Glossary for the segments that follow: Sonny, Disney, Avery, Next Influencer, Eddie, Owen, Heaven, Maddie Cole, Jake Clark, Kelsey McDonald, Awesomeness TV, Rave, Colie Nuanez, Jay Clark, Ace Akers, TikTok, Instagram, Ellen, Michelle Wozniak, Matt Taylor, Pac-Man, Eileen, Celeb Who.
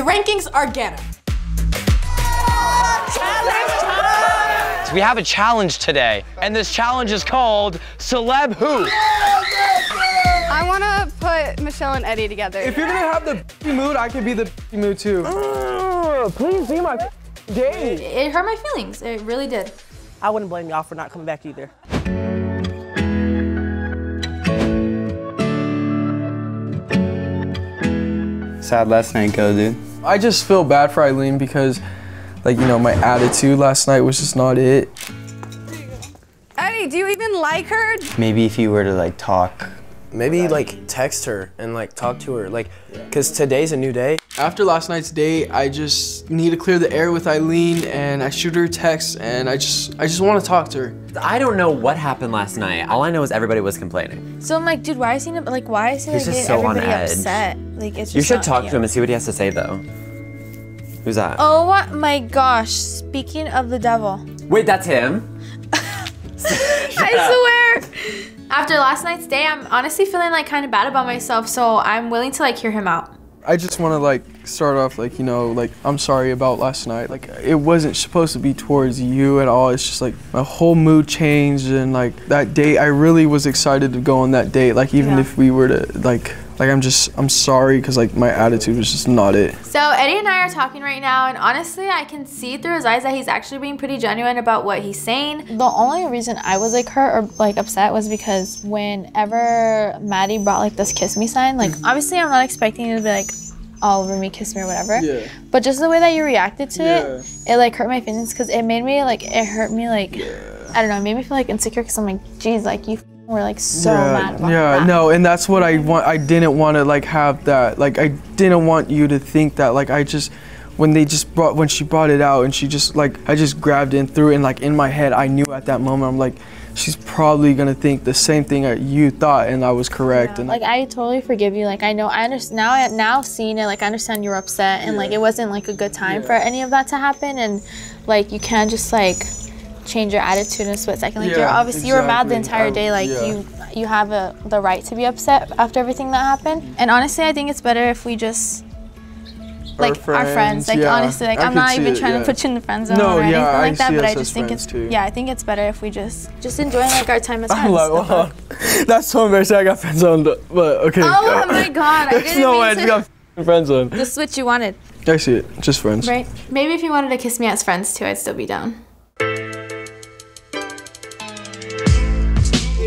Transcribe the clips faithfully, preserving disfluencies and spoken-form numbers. The rankings are getter. Challenge time! So we have a challenge today, and this challenge is called Celeb Who. I want to put Michelle and Eddie together. If you're going to have the mood, I could be the mood too. Oh, please be my day. It hurt my feelings. It really did. I wouldn't blame y'all for not coming back either. Sad last night go, dude. I just feel bad for Eileen because, like, you know, my attitude last night was just not it. Eddie, do you even like her? Maybe if you were to, like, talk. Maybe, like, text her and, like, talk to her. Like, because today's a new day. After last night's date, I just need to clear the air with Eileen, and I shoot her a text, and I just I just want to talk to her. I don't know what happened last night. All I know is everybody was complaining. So I'm like, dude, why is he like why is he like getting so everybody upset? Like, it's just you should not, talk yeah. to him and see what he has to say though. Who's that? Oh my gosh! Speaking of the devil. Wait, that's him. I swear. After last night's day, I'm honestly feeling like kind of bad about myself, so I'm willing to like hear him out. I just want to like start off like, you know, like I'm sorry about last night. Like it wasn't supposed to be towards you at all. It's just like my whole mood changed and like that date, I really was excited to go on that date. Like even yeah. if we were to like, like I'm just, I'm sorry because like my attitude was just not it. So Eddie and I are talking right now and honestly I can see through his eyes that he's actually being pretty genuine about what he's saying. The only reason I was like hurt or like upset was because whenever Maddie brought like this kiss me sign, like obviously I'm not expecting you to be like all over me, kiss me or whatever. Yeah. But just the way that you reacted to yeah. it, it like hurt my feelings because it made me like, it hurt me like, yeah. I don't know, it made me feel like insecure because I'm like, geez, like you We're like so yeah, mad about yeah, that. Yeah, no, and that's what I want. I didn't want to like have that. Like I didn't want you to think that. Like I just, when they just brought, when she brought it out, and she just like, I just grabbed it and threw it. And like in my head, I knew at that moment, I'm like, she's probably gonna think the same thing that you thought, and I was correct. Yeah. And like I totally forgive you. Like I know, I understand now. I, now seeing it, like I understand you were upset, and yeah. like it wasn't like a good time yeah. for any of that to happen. And like you can't just like change your attitude in a split second. Like yeah, you're obviously exactly. you were mad the entire I, day. Like yeah. you, you have a, the right to be upset after everything that happened. And honestly, I think it's better if we just like our friends. Our friends. Like yeah. honestly, like I I'm not even it, trying yeah. to put you in the friend zone no, or anything yeah, like I that. But I just think it's too. yeah. I think it's better if we just just enjoy like our time as friends. Like, wow. That's so embarrassing. I got friend zoned. But okay. Oh my god! I There's didn't no way. I got friend zoned. This is what you wanted. I see it. Just friends. Right. Maybe if you wanted to kiss me as friends too, I'd still be down.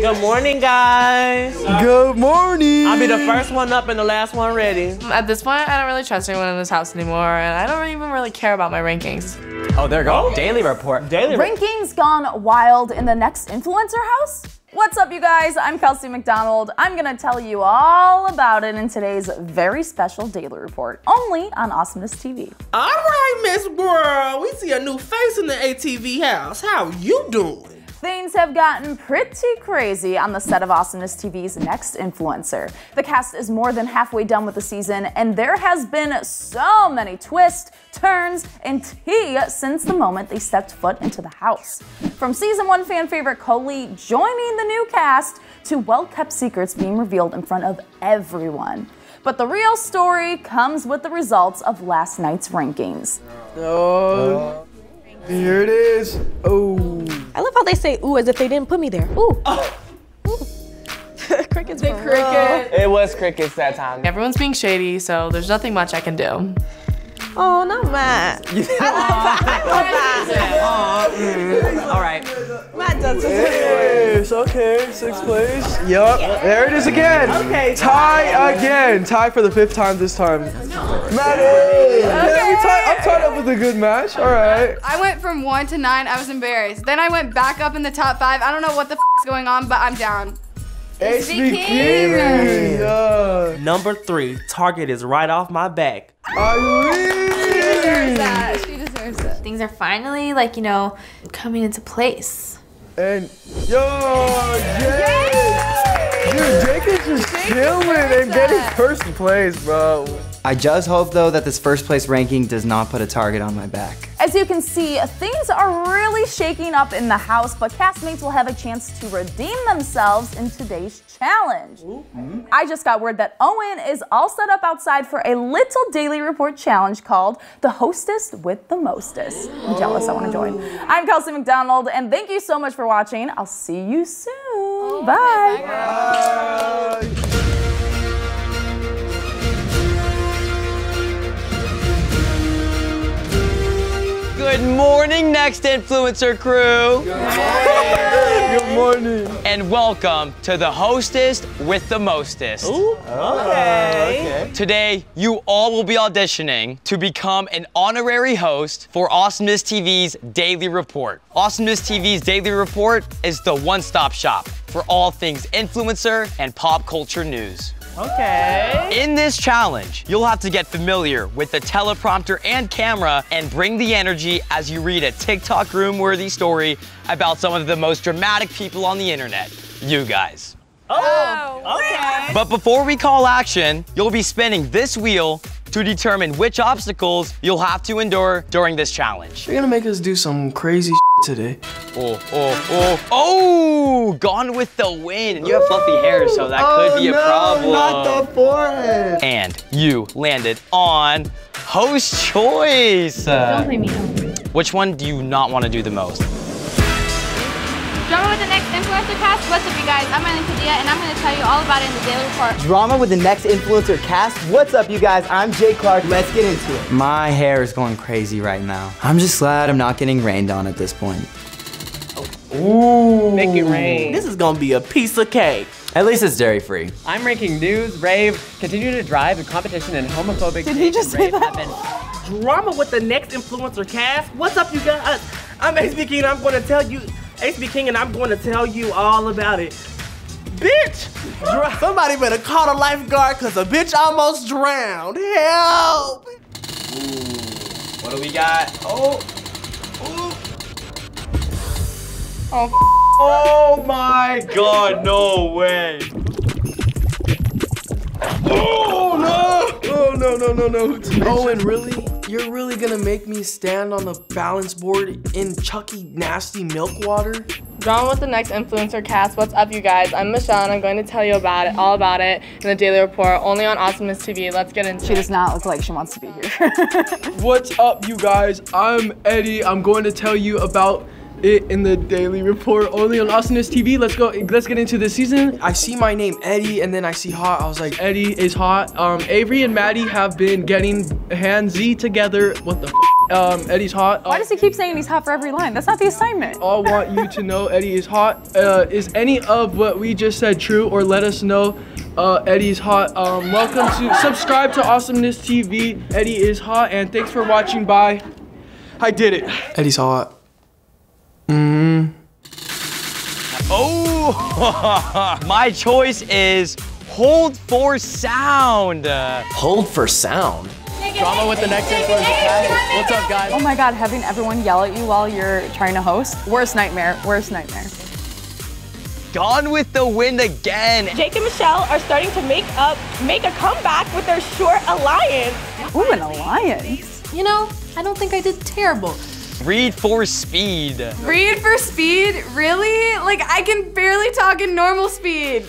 Good morning, guys. Good morning. I'll be the first one up and the last one ready. At this point, I don't really trust anyone in this house anymore, and I don't even really care about my rankings. Oh, there goes oh. Daily Report. Daily Rankings gone wild in the Next Influencer house? What's up, you guys? I'm Kelsey McDonald. I'm gonna tell you all about it in today's very special Daily Report, only on Awesomeness T V. All right, Miss World. We see a new face in the A T V house. How you doing? Things have gotten pretty crazy on the set of Awesomeness T V's Next Influencer. The cast is more than halfway done with the season, and there has been so many twists, turns, and tea since the moment they stepped foot into the house. From season one fan favorite Colie joining the new cast to well-kept secrets being revealed in front of everyone. But the real story comes with the results of last night's rankings. Oh. Here it is. Oh. I love how they say ooh as if they didn't put me there. Ooh. Oh. Ooh. Crickets the cricket. It was crickets that time. Everyone's being shady, so there's nothing much I can do. Oh, not Matt. I love that. I love that. All right. Matt does it. It's okay. Sixth place. Yup. Yeah. There it is again. Okay. Tie again. Tie for the fifth time this time. Maddie! Okay. Yeah, I'm tied up with a good match. All right. I went from one to nine. I was embarrassed. Then I went back up in the top five. I don't know what the f is going on, but I'm down. Ace B. King. Yeah. Number three. Target is right off my back. Eileen. She deserves that. She deserves that. Things are finally, like, you know, coming into place. And yo, Jake. Dude, Jake is just Jake chilling and getting first place, bro. I just hope though that this first place ranking does not put a target on my back. As you can see, things are really shaking up in the house, but castmates will have a chance to redeem themselves in today's challenge. Mm-hmm. I just got word that Owen is all set up outside for a little Daily Report challenge called The Hostess with the Mostest. I'm jealous, I wanna join. I'm Kelsey McDonald, and thank you so much for watching. I'll see you soon. Oh, bye. Bye. Bye. Good morning, Next Influencer crew. Good morning. Good morning. And welcome to The Hostess with the Mostest. Ooh, okay. Okay. Today, you all will be auditioning to become an honorary host for Awesomeness T V's Daily Report. Awesomeness T V's Daily Report is the one-stop shop for all things influencer and pop culture news. Okay. In this challenge, you'll have to get familiar with the teleprompter and camera and bring the energy as you read a TikTok room-worthy story about some of the most dramatic people on the internet, you guys. Oh, oh okay. But before we call action, you'll be spinning this wheel to determine which obstacles you'll have to endure during this challenge. You're gonna make us do some crazy shit today. Oh, oh, oh, oh! Gone with the wind. And you have fluffy hair, so that oh, could be no, a problem. Not the forehead. And you landed on Host Choice. Don't blame me. Which one do you not want to do the most? Drama with the Next Influencer cast. What's up, you guys? I'm Ellen and I'm going to tell you all about it in the Daily Report. Drama with the Next Influencer cast. What's up, you guys? I'm Jay Clark. Let's get into it. My hair is going crazy right now. I'm just glad I'm not getting rained on at this point. Ooh. Make it rain. This is gonna be a piece of cake. At least it's dairy free. I'm ranking news, rave, continue to drive, the competition, and homophobic. Did he just say that? Happen. Drama with the Next Influencer cast. What's up, you guys? I'm Ace B. King, and I'm gonna tell you, Ace B. King, and I'm gonna tell you all about it. Bitch! Somebody better call the lifeguard, cause a bitch almost drowned. Help! Ooh. What do we got? Oh. Ooh. Oh, oh my God, no way. Oh no! Oh no, no, no, no. Owen, really? You're really gonna make me stand on the balance board in Chucky nasty milk water? Drama with the Next Influencer cast. What's up, you guys? I'm Michelle, and I'm going to tell you about it, all about it in the Daily Report, only on Awesomeness T V. Let's get into it. She does not look like she wants to be here. What's up, you guys? I'm Eddie. I'm going to tell you about it in the Daily Report, only on Awesomeness T V. Let's go, let's get into this season. I see my name Eddie, and then I see hot. I was like, Eddie is hot. Um, Avery and Maddie have been getting handsy together. What the f um, Eddie's hot. Why um, does he keep saying he's hot for every line? That's not the assignment. I want you to know Eddie is hot. Uh, is any of what we just said true, or let us know uh, Eddie's hot. Um, welcome to, subscribe to Awesomeness T V. Eddie is hot, and thanks for watching, bye. I did it. Eddie's hot. Mm. Oh, my choice is Hold for Sound. Uh, hold for Sound? Drama with the Next Influencer. What's up, guys? Oh my God, having everyone yell at you while you're trying to host? Worst nightmare, worst nightmare. Gone with the Wind again. Jake and Michelle are starting to make up, make a comeback with their short alliance. Ooh, an alliance. You know, I don't think I did terrible. Read for Speed. Read for Speed? Really? Like, I can barely talk in normal speed.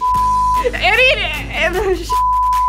Idiot.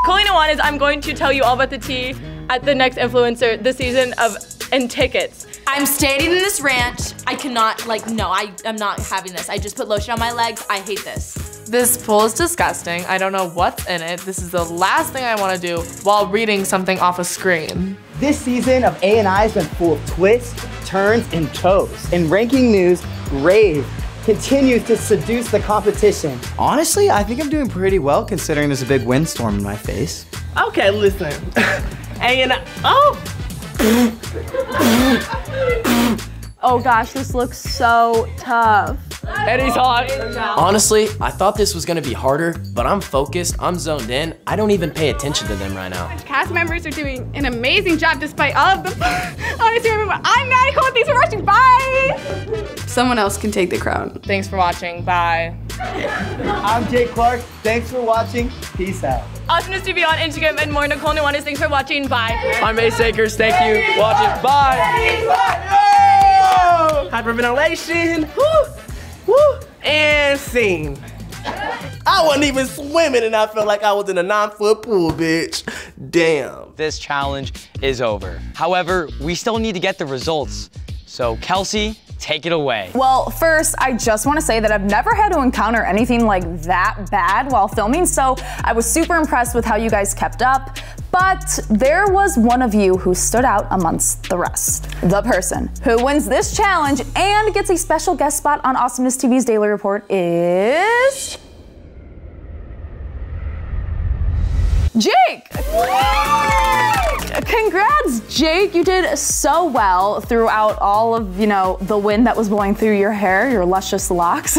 Colie Nuanez, I'm going to tell you all about the tea at the Next Influencer this season of and tickets. I'm stating in this rant, I cannot, like, no, I am not having this. I just put lotion on my legs. I hate this. This pool is disgusting. I don't know what's in it. This is the last thing I want to do while reading something off a screen. This season of A and I has been full of twists, turns, and toes. In ranking news, Rave continues to seduce the competition. Honestly, I think I'm doing pretty well considering there's a big windstorm in my face. Okay, listen. A and I, oh! Oh gosh, this looks so tough. Eddie's hot. Honestly, I thought this was gonna be harder, but I'm focused, I'm zoned in. I don't even pay attention to them right now. Cast members are doing an amazing job despite all of them. Honestly, remember, I'm Maddie Cole, thanks for watching, bye! Someone else can take the crown. Thanks for watching, bye. I'm Jake Clark. Thanks for watching. Peace out. Awesomeness T V on Instagram and more. Colie Nuanez. Thanks for watching. Bye. I'm Ace Akers. Thank you. Watch it. Bye. Oh! Hyperventilation. Woo. Woo. And scene. I wasn't even swimming and I felt like I was in a nine foot pool, bitch. Damn. This challenge is over. However, we still need to get the results. So Kelsey, take it away. Well, first, I just want to say that I've never had to encounter anything like that bad while filming, so I was super impressed with how you guys kept up. But there was one of you who stood out amongst the rest. The person who wins this challenge and gets a special guest spot on Awesomeness T V's Daily Report is... Jake! Congrats, Jake. You did so well throughout all of, you know, the wind that was blowing through your hair, your luscious locks.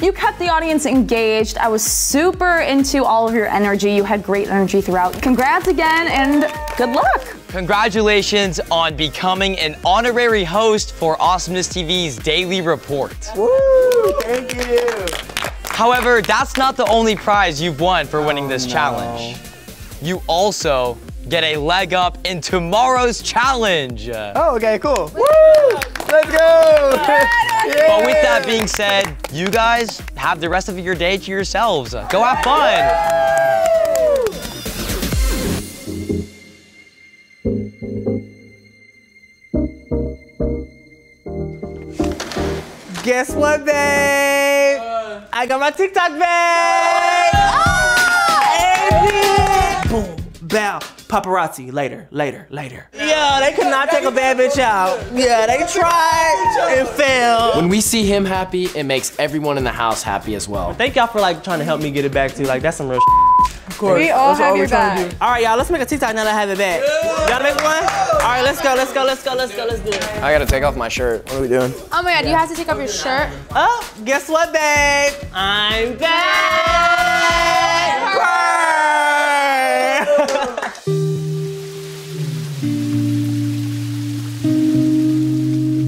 You kept the audience engaged. I was super into all of your energy. You had great energy throughout. Congrats again and good luck. Congratulations on becoming an honorary host for Awesomeness T V's Daily Report. Woo, thank you. However, that's not the only prize you've won for winning this oh, no. challenge. You also get a leg up in tomorrow's challenge. Oh, okay, cool. Woo! Let's go! Yeah. But with that being said, you guys have the rest of your day to yourselves. Go have fun. Guess what, babe? I got my TikTok bag! Ah! Hey, boom, bow, paparazzi, later, later, later. Yeah, they could not take a bad bitch out. Yeah, they tried and failed. When we see him happy, it makes everyone in the house happy as well. Thank y'all for like trying to help me get it back too. Like, that's some real shit. Of course. We all that's have all your back. All right, y'all, let's make a TikTok now that I have it back. Y'all make one? All right, let's go, let's go, let's go, let's go, let's do it. I gotta take off my shirt. What are we doing? Oh my God, yeah. You have to take off your shirt? Oh, guess what, babe? I'm back!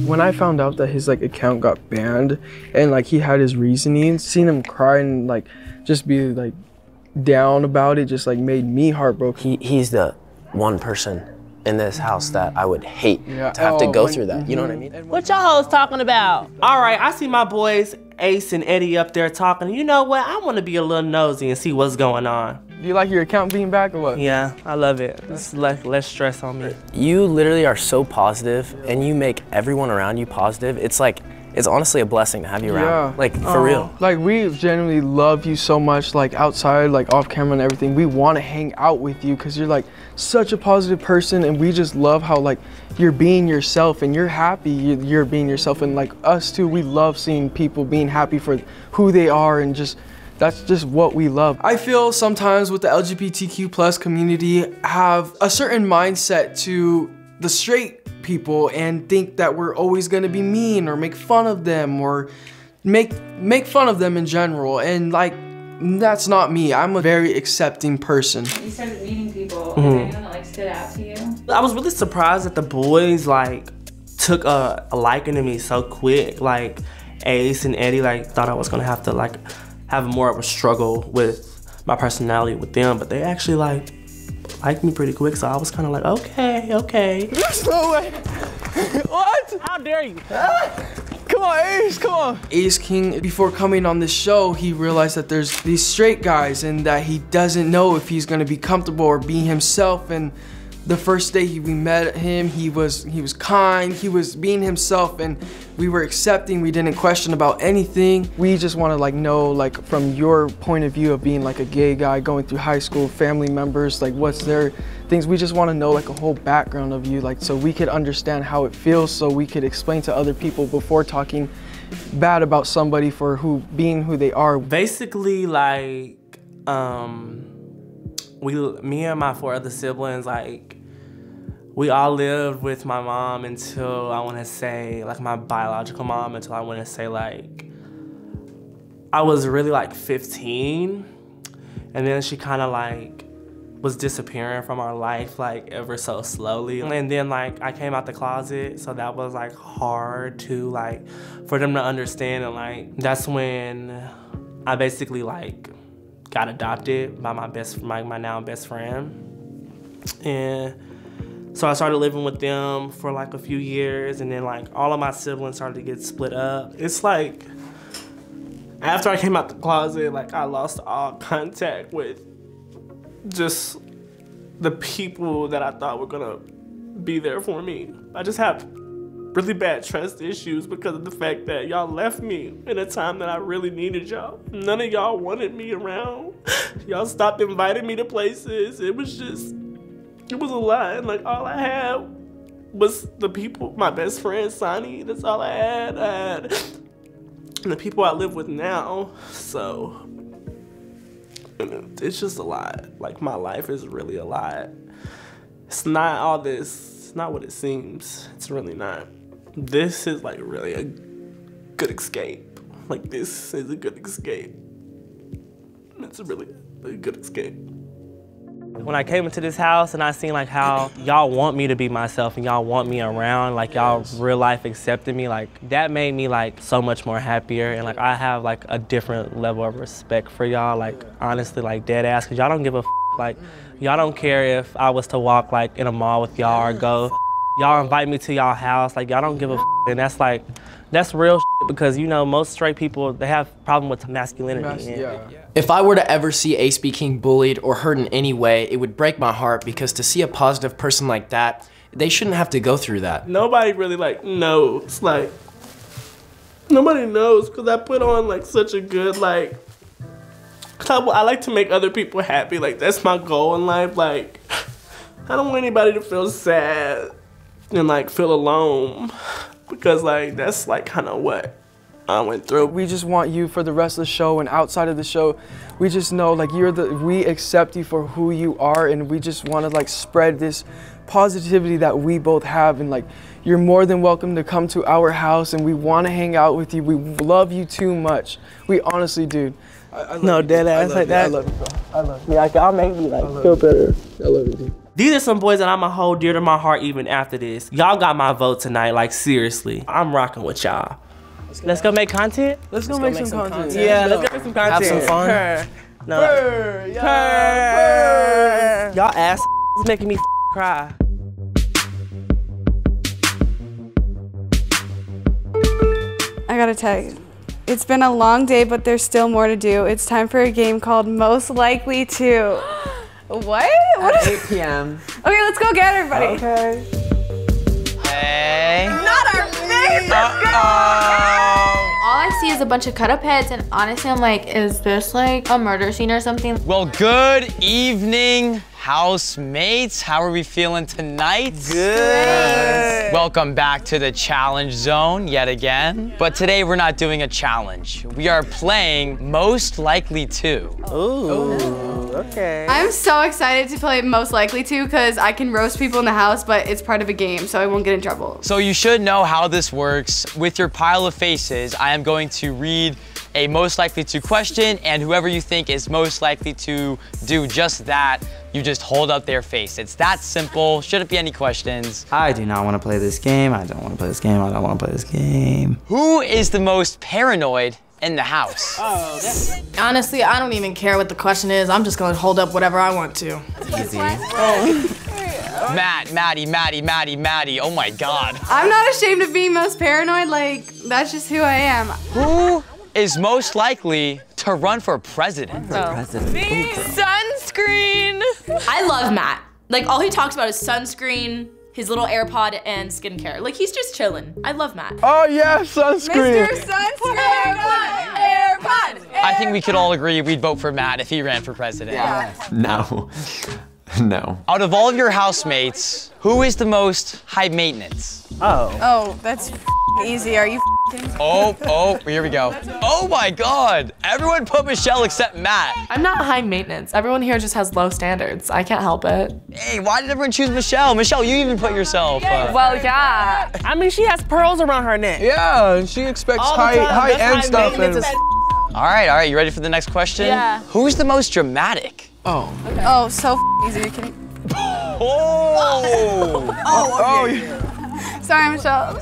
When I found out that his like account got banned and like he had his reasoning, seeing him cry and like just be like, down about it just like made me heartbroken. He, he's the one person in this house that I would hate yeah. to have oh, to go when, through that, mm-hmm. you know what I mean? What y'all hoes talking about? All right, I see my boys, Ace and Eddie up there talking. You know what, I wanna be a little nosy and see what's going on. Do you like your account being back or what? Yeah, I love it. It's less, less stress on me. You literally are so positive and you make everyone around you positive. It's like, it's honestly a blessing to have you around, yeah. like for oh. real. Like we genuinely love you so much, like outside, like off camera and everything. We want to hang out with you because you're like such a positive person and we just love how like you're being yourself and you're happy you're being yourself. And like us too, we love seeing people being happy for who they are and just, that's just what we love. I feel sometimes with the L G B T Q plus community have a certain mindset to the straight people and think that we're always gonna be mean or make fun of them or make make fun of them in general, and like that's not me. I'm a very accepting person. You started meeting people. Mm-hmm. Is there anyone that like stood out to you? I was really surprised that the boys like took a, a liking to me so quick. Like Ace and Eddie like thought I was gonna have to like have more of a struggle with my personality with them, but they actually like liked me pretty quick, so I was kind of like, okay, okay. There's no way. What? How dare you? Ah. Come on, Ace, come on. Ace King, before coming on this show, he realized that there's these straight guys and that he doesn't know if he's gonna be comfortable or be himself. And the first day we met him, he was he was kind, he was being himself, and we were accepting, we didn't question about anything. We just wanna like know like from your point of view of being like a gay guy, going through high school, family members, like what's their things, we just wanna know like a whole background of you, like so we could understand how it feels so we could explain to other people before talking bad about somebody for who being who they are. Basically like, um, we, me and my four other siblings, like, we all lived with my mom until I wanna say, like my biological mom, until I wanna say like, I was really like fifteen. And then she kinda like was disappearing from our life like ever so slowly. And then like I came out the closet, so that was like hard to like, for them to understand. And like, that's when I basically like got adopted by my best, my, my now best friend. And so I started living with them for like a few years, and then like all of my siblings started to get split up. It's like, after I came out the closet, like I lost all contact with just the people that I thought were gonna be there for me. I just have really bad trust issues because of the fact that y'all left me in a time that I really needed y'all. None of y'all wanted me around. Y'all stopped inviting me to places. It was just, it was a lot. And like all I had was the people, my best friend, Sonny, that's all I had. I had the people I live with now, so it's just a lot. Like my life is really a lot. It's not all this, it's not what it seems. It's really not. This is like really a good escape. Like this is a good escape. It's really a good escape. When I came into this house and I seen like how y'all want me to be myself and y'all want me around, like y'all real life accepted me, like that made me like so much more happier, and like I have like a different level of respect for y'all, like honestly, like dead ass, because y'all don't give a f, like y'all don't care if I was to walk like in a mall with y'all or go, y'all invite me to y'all house, like y'all don't give a f, and that's like, that's real shit, because you know most straight people, they have problem with masculinity. Yeah. Yeah. If I were to ever see Ace B. King bullied or hurt in any way, it would break my heart, because to see a positive person like that, they shouldn't have to go through that. Nobody really like knows, like nobody knows, because I put on like such a good like, cause I, I like to make other people happy, like that's my goal in life. Like I don't want anybody to feel sad and like feel alone, because like that's like kind of what I went through. We just want you for the rest of the show and outside of the show. We just know like you're the, we accept you for who you are, and we just want to like spread this positivity that we both have, and like you're more than welcome to come to our house, and we want to hang out with you. We love you too much. We honestly, dude. I, I no dead ass like that. I love you. I love you. Like y'all make me like feel better. I love you, dude. These are some boys that I'ma hold dear to my heart even after this. Y'all got my vote tonight, like seriously. I'm rocking with y'all. Let's, let's go make content. Let's, let's go, go make, make some, some content. content. Yeah, let's go make some content. Have some fun. Her. No. Her. Her. Her. Y'all ass is making me f cry. I gotta tell you, it's been a long day, but there's still more to do. It's time for a game called Most Likely To. What? What is it? eight p m Okay, let's go get everybody. Okay. Hey. Not our face! Let's go! All I see is a bunch of cut up heads, and honestly, I'm like, is this like a murder scene or something? Well, good evening, housemates. How are we feeling tonight? Good. Welcome back to the challenge zone yet again. But today we're not doing a challenge. We are playing Most Likely To. Ooh. Ooh. Okay. I'm so excited to play Most Likely To, because I can roast people in the house, but it's part of a game, so I won't get in trouble. So you should know how this works. With your pile of faces, I am going to read a Most Likely To question, and whoever you think is most likely to do just that, you just hold up their face. It's that simple. Shouldn't be any questions. I do not want to play this game. I don't want to play this game. I don't want to play this game. Who is the most paranoid in the house? Oh, that's... Honestly, I don't even care what the question is. I'm just gonna hold up whatever I want to. Easy. Oh. Matt, Maddie, Maddie, Maddie, Maddie. Oh my God. I'm not ashamed of being most paranoid. Like, that's just who I am. Who is most likely to run for president? Run for president. Me. Sunscreen. I love Matt. Like, all he talks about is sunscreen, his little AirPod, and skincare. Like, he's just chilling. I love Matt. Oh yeah, sunscreen. Mister Sunscreen. AirPod, AirPod, AirPod. I think we could all agree we'd vote for Matt if he ran for president. Yeah. No, no. Out of all of your housemates, who is the most high maintenance? Oh. Oh, that's easy. Are you kidding? Oh, oh, here we go. Oh my God. Everyone put Michelle except Matt. I'm not high maintenance. Everyone here just has low standards. I can't help it. Hey, why did everyone choose Michelle? Michelle, you even put yourself. Uh, well, yeah. I mean, she has pearls around her neck. Yeah, and she expects high, high end high stuff. And... All right, all right. You ready for the next question? Yeah. Who's the most dramatic? Oh. Okay. Oh, so f easy. Are you kidding? Oh. Oh. Oh, okay. Oh. Sorry, Michelle.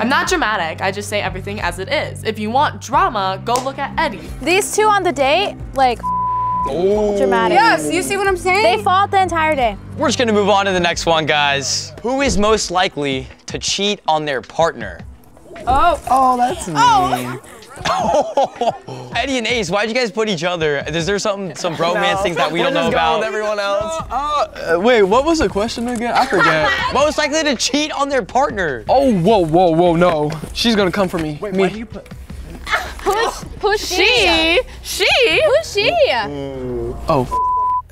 I'm not dramatic, I just say everything as it is. If you want drama, go look at Eddie. These two on the date, like, oh. Dramatic. Yes, you see what I'm saying? They fought the entire day. We're just gonna move on to the next one, guys. Who is most likely to cheat on their partner? Oh. Oh, that's me. Oh. Oh. Eddie and Ace, why'd you guys put each other? Is there some some bromance no. things that we don't know about? With everyone else. No, uh, uh, wait, what was the question again? I forget. Most likely to cheat on their partner. Oh, whoa, whoa, whoa, no. She's gonna come for me. Wait, me. Why do you put? Push, push. She, she. Who's she? Ooh. Oh.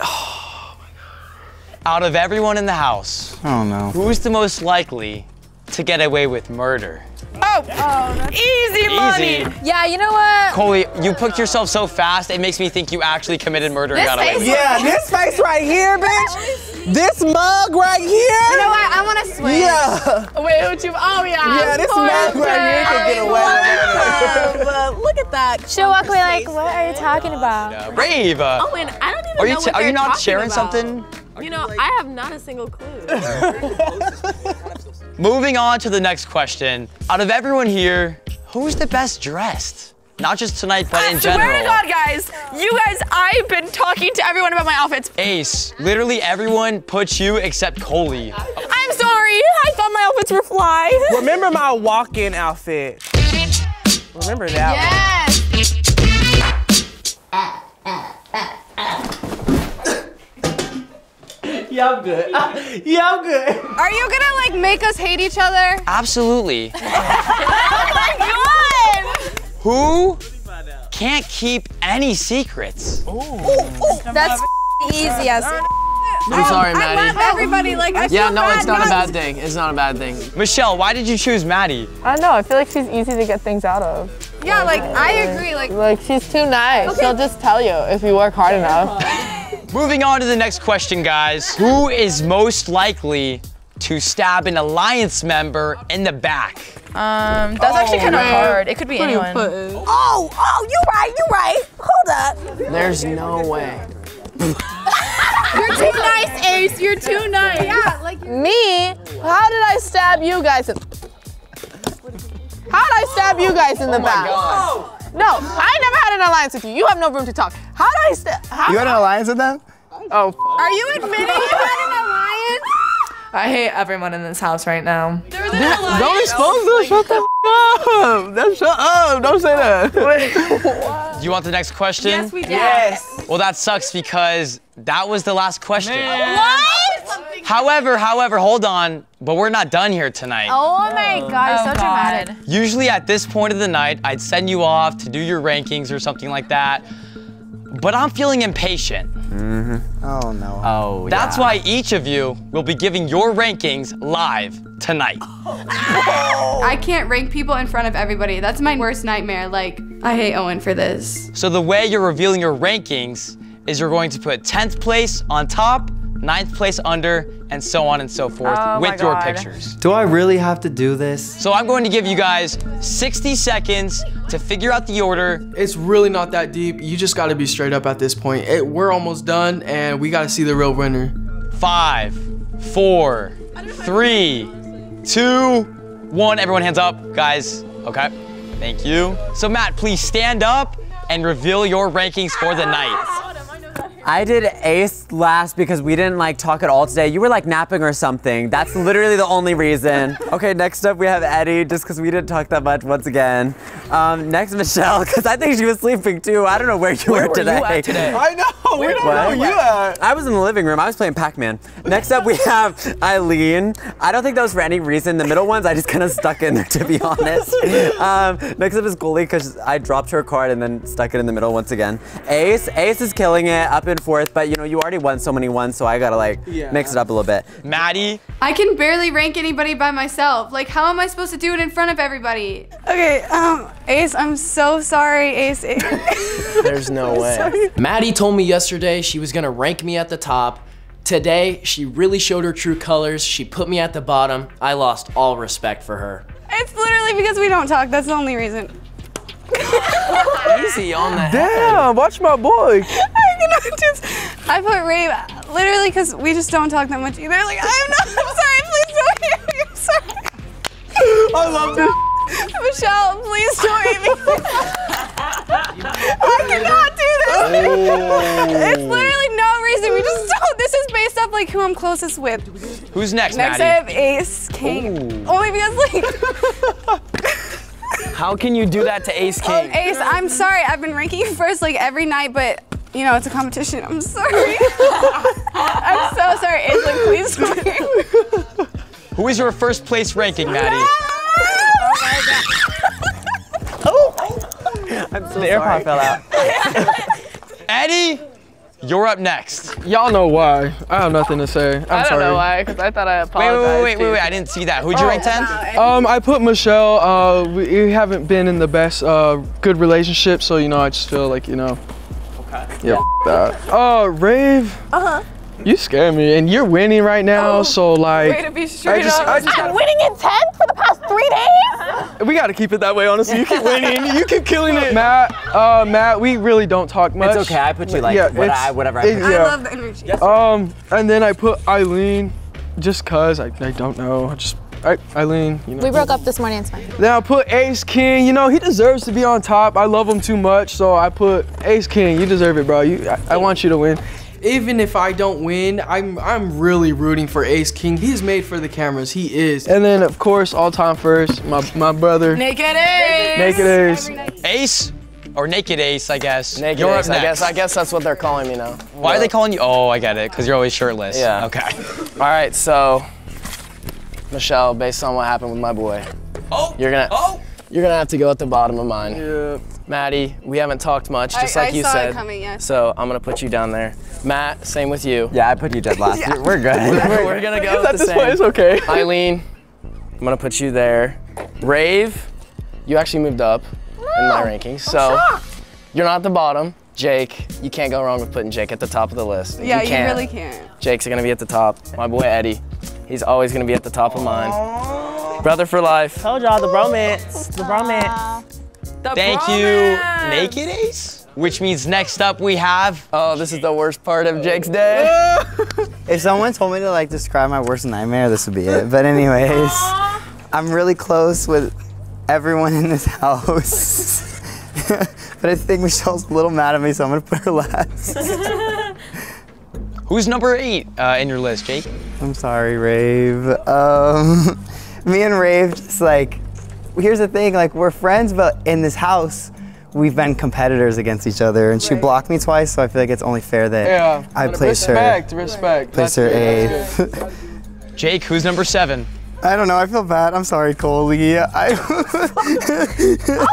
Oh my God. Out of everyone in the house, oh no. Who's the most likely to get away with murder? Oh, oh easy money. Easy. Yeah, you know what? Colie, you picked yourself so fast, it makes me think you actually committed murder and got away with it. Yeah, this face right here, bitch. This mug right here. You know what? I want to switch. Yeah. Wait, would you? Oh, yeah. Yeah, this mug right here could get away with it. Look at that. She'll walk away like, what are you talking about? Rave. Owen, I don't even know what they're talking about. Are you not sharing something? You know, I have not a single clue. Moving on to the next question. Out of everyone here, who's the best dressed? Not just tonight, but I in general. I swear to God, guys. You guys, I've been talking to everyone about my outfits. Ace, literally everyone puts you except Colie. I'm sorry. I thought my outfits were fly. Remember my walk-in outfit. Remember that one. Yes. Yeah, I'm good. Yeah, I'm good. Are you gonna like make us hate each other? Absolutely. Oh my God! Who can't keep any secrets? Ooh. Ooh, that's easy as. I'm sorry, Maddie. I love everybody. Like, I yeah, no, bad. It's not a bad thing. It's not a bad thing. Michelle, why did you choose Maddie? I don't know. I feel like she's easy to get things out of. Yeah, like, like I agree. Like, like she's too nice. Okay. She'll just tell you if you work hard enough. Moving on to the next question, guys. Who is most likely to stab an Alliance member in the back? Um, that's oh, actually kind of hard. It could be anyone. Oh, oh, you right, you right. Hold up. There's no way. You're too nice, Ace. You're too nice. Yeah, like me? How did I stab you guys in? How did I stab you guys in the oh back? God. No, I never had an alliance with you. You have no room to talk. How did I stab? You had an alliance with them? Oh. Are you admitting you had an alliance? I hate everyone in this house right now. There was an that, alliance. Don't expose them. Shut the f up. That's, shut up. Don't say that. Do you want the next question? Yes, we do. Yes. Well, that sucks because that was the last question. Man. What? However, however, hold on, but we're not done here tonight. Oh my God, oh, so dramatic. Usually at this point of the night, I'd send you off to do your rankings or something like that, but I'm feeling impatient. Mm-hmm. Oh no. Oh, That's yeah. why each of you will be giving your rankings live tonight. Oh. I can't rank people in front of everybody. That's my worst nightmare. Like, I hate Owen for this. So the way you're revealing your rankings is you're going to put tenth place on top, ninth place under, and so on and so forth oh with your pictures. Do I really have to do this? So I'm going to give you guys sixty seconds to figure out the order. It's really not that deep. You just gotta be straight up at this point. It, we're almost done, and we gotta see the real winner. Five, four, three, two, one. Everyone hands up, guys. Okay, thank you. So Matt, please stand up and reveal your rankings for the night. I did Ace last because we didn't like talk at all today. You were like napping or something. That's literally the only reason. Okay, next up we have Eddie, just because we didn't talk that much once again. Um, next Michelle, because I think she was sleeping too. I don't know where you where were, were today. You at today. I know, we, we don't know where you at. I was in the living room, I was playing Pac-Man. Next up we have Eileen. I don't think that was for any reason. The middle ones I just kind of stuck in there, to be honest. Um, next up is Colie, because I dropped her card and then stuck it in the middle once again. Ace, Ace is killing it, up in forth, but you know, you already won so many ones, so I gotta like yeah. mix it up a little bit. Maddie? I can barely rank anybody by myself. Like, how am I supposed to do it in front of everybody? Okay, um, Ace, I'm so sorry, Ace. There's no way. Sorry. Maddie told me yesterday she was gonna rank me at the top. Today, she really showed her true colors. She put me at the bottom. I lost all respect for her. It's literally because we don't talk, that's the only reason. Easy on the head. Damn, watch my boy. Just, I put Rave literally because we just don't talk that much either. Like, I'm not, I'm sorry, please don't hear me. I'm sorry. I love this. Michelle, please don't eat me. I cannot do this. Oh. It's literally no reason. We just don't. This is based off like who I'm closest with. Who's next, Maddie? Next, I have Ace King. Ooh. Only because like. How can you do that to Ace King? Um, Ace, I'm sorry. I've been ranking you first like every night, but you know it's a competition. I'm sorry. I'm so sorry, Ace. Like, please don't. Who is your first place ranking, Maddie? No! I'm so the AirPod fell out. Eddie, you're up next. Y'all know why. I have nothing to say. I'm sorry. I don't sorry. know why, because I thought I apologized. Wait, wait, wait, wait, wait, wait. I didn't see that. Who'd you oh, rank tenth? Wow, um, I put Michelle. Uh, we, we haven't been in the best uh, good relationship, so, you know, I just feel like, you know. Okay. Yeah, that. Uh, Rave. Uh-huh. You scared me, and you're winning right now, oh, so like. Way to be straight I just, up. I just, I'm winning in tenth for the past three days? We gotta keep it that way, honestly. You keep winning, you keep killing it. Matt, uh, Matt, we really don't talk much. It's okay, I put you like, yeah, what I, whatever I put. It, yeah. I love the energy. Um, and then I put Eileen, just cause, I, I don't know, I just, I, Eileen, you know. We broke up this morning, it's fine. Then I put Ace King, you know, he deserves to be on top. I love him too much, so I put Ace King, you deserve it, bro. You, I, I want you to win. Even if I don't win, I'm I'm really rooting for Ace King. He's made for the cameras. He is. And then, of course, all time first, my my brother. Naked Ace. Naked Ace. Ace or Naked Ace, I guess. Naked you're Ace. Up next. I guess I guess that's what they're calling me now. Why yeah. are they calling you? Oh, I get it. Because you're always shirtless. Yeah. Okay. All right. So, Michelle, based on what happened with my boy, oh, you're gonna oh. you're gonna have to go at the bottom of mine. Yeah. Maddie, we haven't talked much, just I, like I you saw said. It coming, yeah. So I'm gonna put you down there. Matt, same with you. Yeah, I put you dead last. yeah. We're good. We're, we're gonna go with the same. It's okay. Eileen, I'm gonna put you there. Rave, you actually moved up no, in my rankings, so you're not at the bottom. Jake, you can't go wrong with putting Jake at the top of the list. Yeah, you, can't. you really can't. Jake's gonna be at the top. My boy Eddie, he's always gonna be at the top Aww. of mine. Brother for life. I told y'all the bromance. The bromance. The Thank promise. you, Naked Ace. Which means next up we have. Oh, this is the worst part of Jake's day. If someone told me to like describe my worst nightmare, this would be it. But anyways, Aww. I'm really close with everyone in this house. But I think Michelle's a little mad at me, so I'm gonna put her last. Who's number eight uh, in your list, Jake? I'm sorry, Rave. Um, me and Rave just like. Here's the thing, like we're friends, but in this house, we've been competitors against each other. And right. she blocked me twice, so I feel like it's only fair that yeah, I place respect, her. Respect, respect. Place That's her good. eighth. Jake, who's number seven? I don't know. I feel bad. I'm sorry, Colie. I All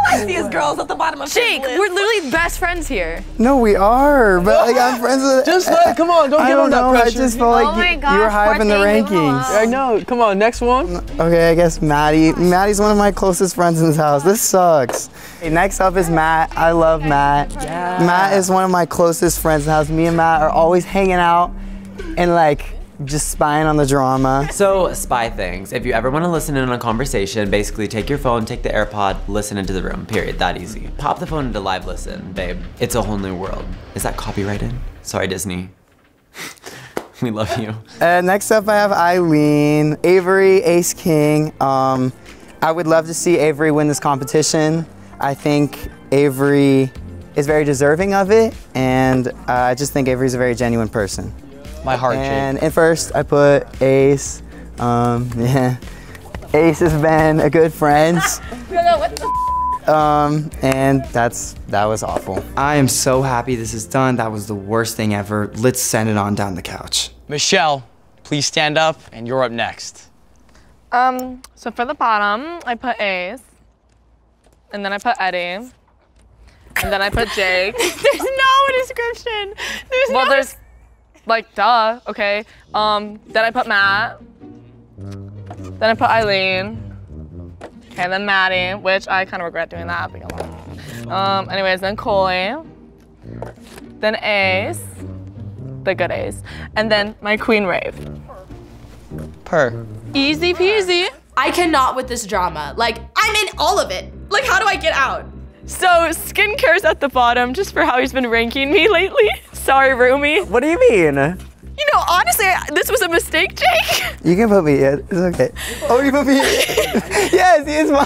I see is girls at the bottom of Jake, the list. We're literally best friends here. No, we are. But like I'm friends with. Just like, come on, don't I give don't him know, that pressure. I just felt oh like gosh, you were high up in the rankings. I know. Come on, next one. Okay, I guess Maddie. Maddie's one of my closest friends in this house. This sucks. Okay, next up is Matt. I love Matt. Yeah. Matt is one of my closest friends in the house. Me and Matt are always hanging out, and like. Just spying on the drama. So, spy things. If you ever want to listen in on a conversation, basically take your phone, take the AirPod, listen into the room, period. That easy. Pop the phone into live listen, babe. It's a whole new world. Is that copyrighted? Sorry, Disney. We love you. Uh, next up, I have Eileen, Avery, Ace King. Um, I would love to see Avery win this competition. I think Avery is very deserving of it, and uh, I just think Avery's a very genuine person. My heart, and, and first, I put Ace. Um, yeah. Ace has been a good friend. no, no, what the um, and that's, that was awful. I am so happy this is done. That was the worst thing ever. Let's send it on down the couch. Michelle, please stand up, and you're up next. Um, so for the bottom, I put Ace, and then I put Eddie, and then I put Jake. There's no description. There's well, no there's Like, duh, okay. Um, then I put Matt. Then I put Eileen. Okay, then Maddie, which I kind of regret doing that. But um, anyways, then Colie. Then Ace. The good Ace. And then my queen Rave. Per. Easy peasy. I cannot with this drama. Like, I'm in all of it. Like, how do I get out? So, skincare's at the bottom just for how he's been ranking me lately. Sorry, roomie. What do you mean? You You know, honestly, I, this was a mistake, Jake. You can put me in. It's okay. Oh, you put me in. Yes, he is mine.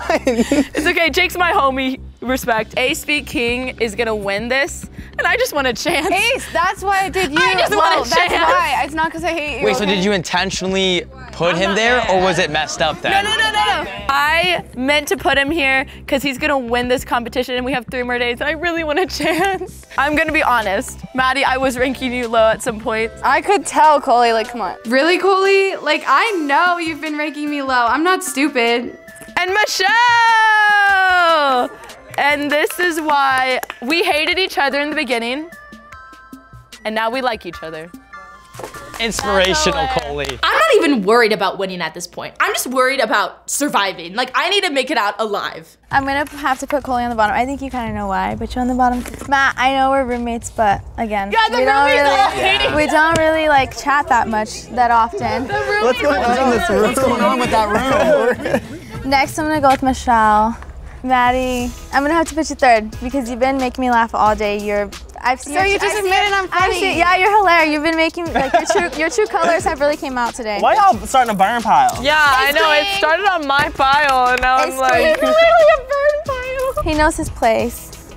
It's okay. Jake's my homie. Respect. Ace B. King is gonna win this, and I just want a chance. Ace, that's why I did you. I just well, want a that's chance. That's why. It's not because I hate you. Wait, okay? So did you intentionally put I'm him there, mad. Or was it messed up then? No, no, no, no, no. I meant to put him here because he's gonna win this competition, and we have three more days, and I really want a chance. I'm gonna be honest, Maddie, I was ranking you low at some point. I could tell, Colie. Like, come on. Really, Colie? Like, I know you've been ranking me low. I'm not stupid. And Michelle. And this is why we hated each other in the beginning, and now we like each other. Inspirational, Colie. I'm not even worried about winning at this point. I'm just worried about surviving. Like, I need to make it out alive. I'm gonna have to put Colie on the bottom. I think you kind of know why, but you're on the bottom. Matt, I know we're roommates, but again, yeah, the we, don't really, yeah. we don't really like chat that much, that often. What's going on in this room? What's going on with that room? Next, I'm gonna go with Michelle. Maddie, I'm gonna have to put you third because you've been making me laugh all day. You're, I've seen. So your, you just I've admitted seen, I'm funny. I've seen, yeah, you're hilarious. You've been making like your true, your true colors have really came out today. Why y'all starting a burn pile? Yeah, Ace I know King. It started on my pile, and now Ace I'm like. It's literally a burn pile. He knows his place.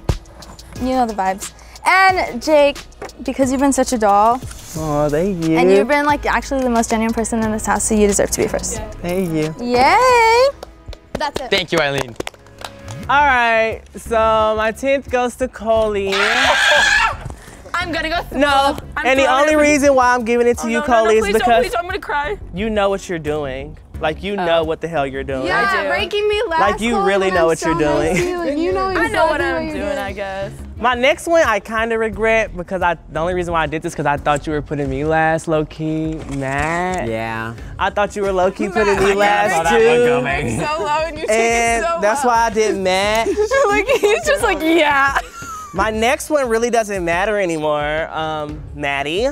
You know the vibes. And Jake, because you've been such a doll. Oh, thank you. And you've been like actually the most genuine person in this house, so you deserve to be first. Yeah. Thank you. Yay! That's it. Thank you, Eileen. All right, so my tenth goes to Colie. I'm gonna go through. No, I'm and the only everything. Reason why I'm giving it to oh, you, no, Colie, no, no, is because don't, don't, I'm gonna cry. You know what you're doing. Like, you oh. know what the hell you're doing. Yeah, I do. Ranking me last. Like, you really know I'm what so you're doing. You, and you know exactly I know what I'm what doing, doing, I guess. My next one, I kind of regret because I. The only reason why I did this because I thought you were putting me last, low key, Matt. Yeah. I thought you were low key Matt, putting me last too. Go, so low, and you took it so that's up. Why I did Matt. Like, he's just like, yeah. My next one really doesn't matter anymore, um, Maddie.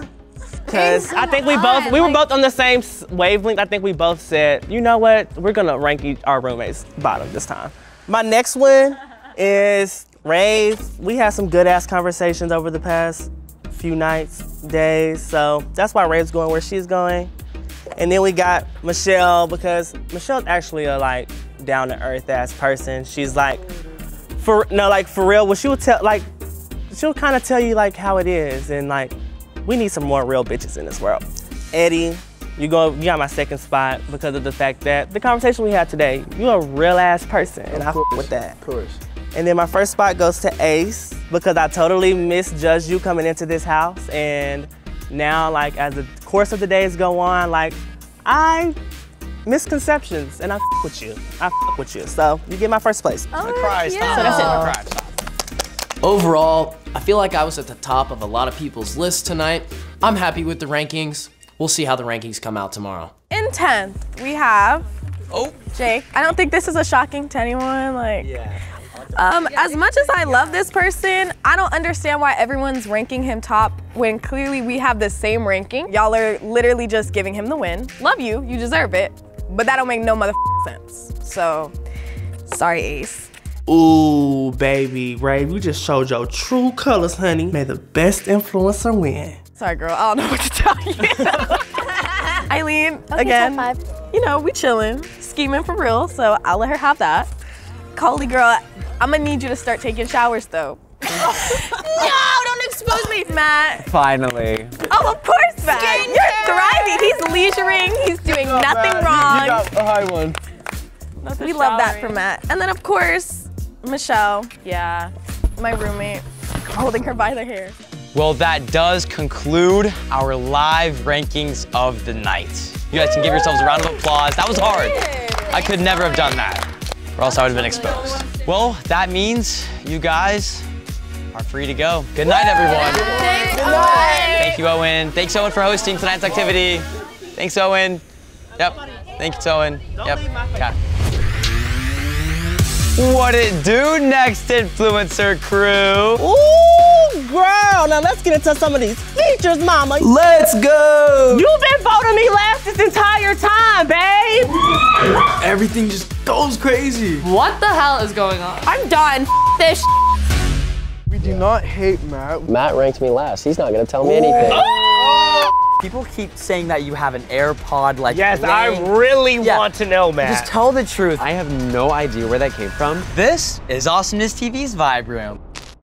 Because I think we both, we were both on the same wavelength. I think we both said, you know what? We're going to rank our roommates bottom this time. My next one is Rave. We had some good ass conversations over the past few nights, days. So that's why Rave's going where she's going. And then we got Michelle because Michelle's actually a like down to earth ass person. She's like, for no, like for real. Well, she would tell, like, she'll kind of tell you like how it is and like, we need some more real bitches in this world. Eddie, you go. You got my second spot because of the fact that the conversation we had today, you're a real ass person, and I f with that. Of course. And then my first spot goes to Ace because I totally misjudged you coming into this house, and now like as the course of the days go on, like I misconceptions, and I f with you. I f with you. So you get my first place. Oh, I cried. Yeah. So that's it. I cried. Overall, I feel like I was at the top of a lot of people's lists tonight. I'm happy with the rankings. We'll see how the rankings come out tomorrow. In tenth, we have oh. Jake. I don't think this is a shocking to anyone. Like, yeah. um, yeah, as much as I love this person, I don't understand why everyone's ranking him top when clearly we have the same ranking. Y'all are literally just giving him the win. Love you, you deserve it, but that don't make no motherfucking sense. So, sorry, Ace. Ooh, baby, Ray, you just showed your true colors, honey. May the best influencer win. Sorry, girl, I don't know what to tell you. Eileen, okay, again, top five. You know, we chilling, scheming for real, so I'll let her have that. Colie, girl, I'm gonna need you to start taking showers, though. No, don't expose me, Matt. Finally. Oh, of course, Matt. Skincare. You're thriving. He's leisuring. He's doing you know, nothing Matt. Wrong. You, you got the high one. Nothing we showering. Love that for Matt. And then, of course, Michelle, yeah, my roommate, holding her by the hair. Well, that does conclude our live rankings of the night. You guys can give yourselves a round of applause. That was hard. I could never have done that, or else I would have been exposed. Well, that means you guys are free to go. Good night, everyone. Good night. Thank you, Owen. Thanks, Owen, for hosting tonight's activity. Thanks, Owen. Yep. Thanks, Owen. Yep. Okay. What it do, Next Influencer crew? Ooh, girl, now let's get into some of these features, mama. Let's go. You've been voting me last this entire time, babe. Everything just goes crazy. What the hell is going on? I'm done, f this sh We do yeah. not hate Matt. Matt ranked me last. He's not gonna tell me Ooh. Anything. Oh! People keep saying that you have an AirPod, like Yes, ring. I really yeah. want to know, Matt. Just tell the truth. I have no idea where that came from. This is Awesomeness T V's Vibe Room.